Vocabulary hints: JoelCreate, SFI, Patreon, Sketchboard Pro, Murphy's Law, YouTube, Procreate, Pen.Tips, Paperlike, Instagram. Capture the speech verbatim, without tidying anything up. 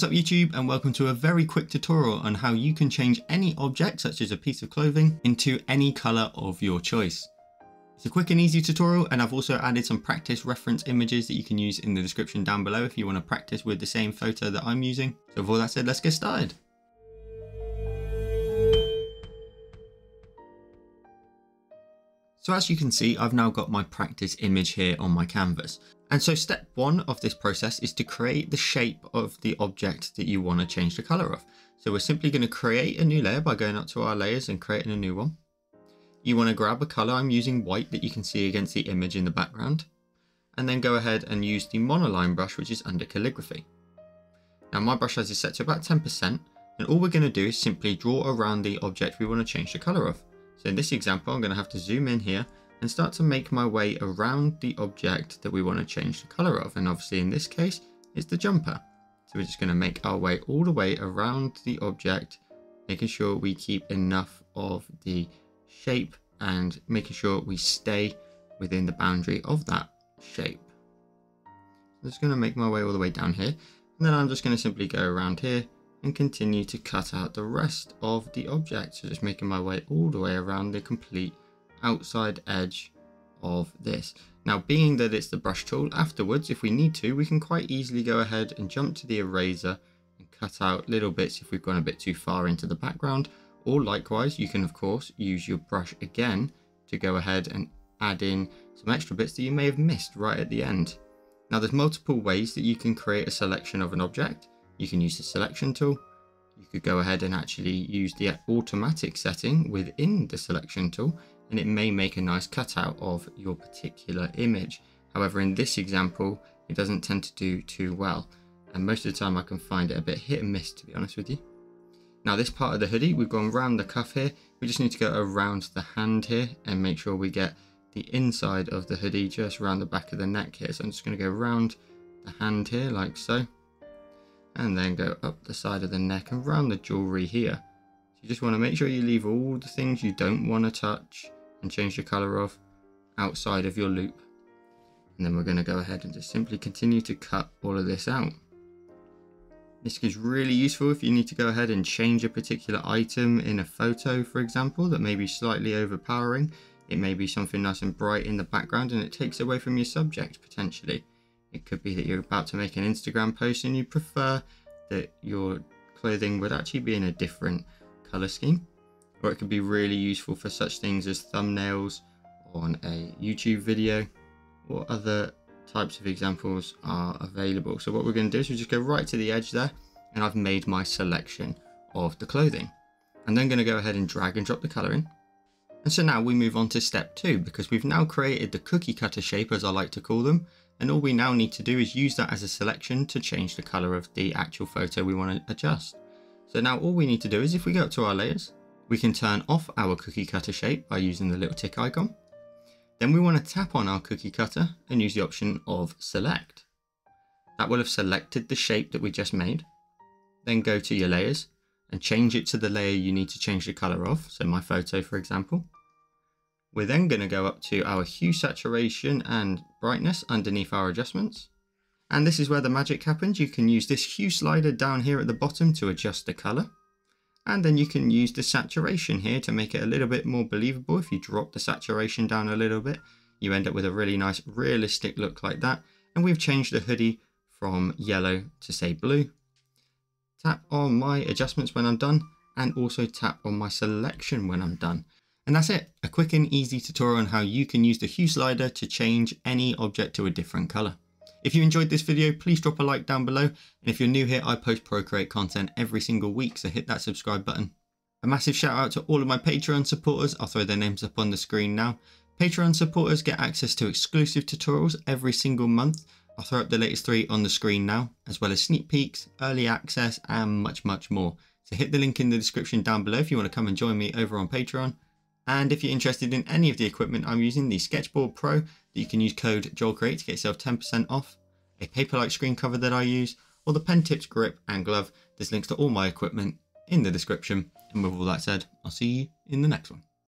What's up YouTube, and welcome to a very quick tutorial on how you can change any object, such as a piece of clothing, into any color of your choice. It's a quick and easy tutorial, and I've also added some practice reference images that you can use in the description down below if you want to practice with the same photo that I'm using. So with all that said, let's get started. So as you can see, I've now got my practice image here on my canvas. And so step one of this process is to create the shape of the object that you want to change the color of. So we're simply going to create a new layer by going up to our layers and creating a new one. You want to grab a color. I'm using white that you can see against the image in the background. And then go ahead and use the monoline brush, which is under calligraphy. Now my brush size is set to about ten percent. And all we're going to do is simply draw around the object we want to change the color of. So in this example, I'm going to have to zoom in here and start to make my way around the object that we want to change the color of. And obviously in this case, it's the jumper. So we're just going to make our way all the way around the object, making sure we keep enough of the shape and making sure we stay within the boundary of that shape. I'm just going to make my way all the way down here. And then I'm just going to simply go around here and continue to cut out the rest of the object. So just making my way all the way around the complete outside edge of this. Now, being that it's the brush tool, afterwards, if we need to, we can quite easily go ahead and jump to the eraser and cut out little bits if we've gone a bit too far into the background. Or likewise, you can of course use your brush again to go ahead and add in some extra bits that you may have missed right at the end. Now, there's multiple ways that you can create a selection of an object. You can use the selection tool. You could go ahead and actually use the automatic setting within the selection tool, and it may make a nice cutout of your particular image. However, in this example, it doesn't tend to do too well. And most of the time I can find it a bit hit and miss, to be honest with you. Now this part of the hoodie, we've gone around the cuff here. We just need to go around the hand here and make sure we get the inside of the hoodie just around the back of the neck here. So I'm just going to go around the hand here like so. And then go up the side of the neck and round the jewellery here. So you just want to make sure you leave all the things you don't want to touch and change the colour of outside of your loop. And then we're going to go ahead and just simply continue to cut all of this out. This is really useful if you need to go ahead and change a particular item in a photo, for example, that may be slightly overpowering. It may be something nice and bright in the background and it takes away from your subject potentially. It could be that you're about to make an Instagram post and you prefer that your clothing would actually be in a different color scheme. Or it could be really useful for such things as thumbnails on a YouTube video, or other types of examples are available. So what we're going to do is we just go right to the edge there, and I've made my selection of the clothing. I'm then going to go ahead and drag and drop the color in. And so now we move on to step two, because we've now created the cookie cutter shape, as I like to call them. And all we now need to do is use that as a selection to change the color of the actual photo we want to adjust. So now all we need to do is, if we go up to our layers, we can turn off our cookie cutter shape by using the little tick icon. Then we want to tap on our cookie cutter and use the option of select. That will have selected the shape that we just made. Then go to your layers and change it to the layer you need to change the color of. So my photo, for example. We're then going to go up to our hue, saturation and brightness underneath our adjustments. And this is where the magic happens. You can use this hue slider down here at the bottom to adjust the color. And then you can use the saturation here to make it a little bit more believable. If you drop the saturation down a little bit, you end up with a really nice realistic look like that. And we've changed the hoodie from yellow to say blue. Tap on my adjustments when I'm done, and also tap on my selection when I'm done. And that's it, a quick and easy tutorial on how you can use the hue slider to change any object to a different color. If you enjoyed this video, please drop a like down below. And if you're new here, I post Procreate content every single week, so hit that subscribe button. A massive shout out to all of my Patreon supporters. I'll throw their names up on the screen now. Patreon supporters get access to exclusive tutorials every single month. I'll throw up the latest three on the screen now, as well as sneak peeks, early access, and much, much more. So hit the link in the description down below if you want to come and join me over on Patreon. And if you're interested in any of the equipment I'm using, the Sketchboard Pro, that you can use code Joel Create to get yourself ten percent off, a paper-like screen cover that I use, or the pen tips, grip and glove. There's links to all my equipment in the description. And with all that said, I'll see you in the next one.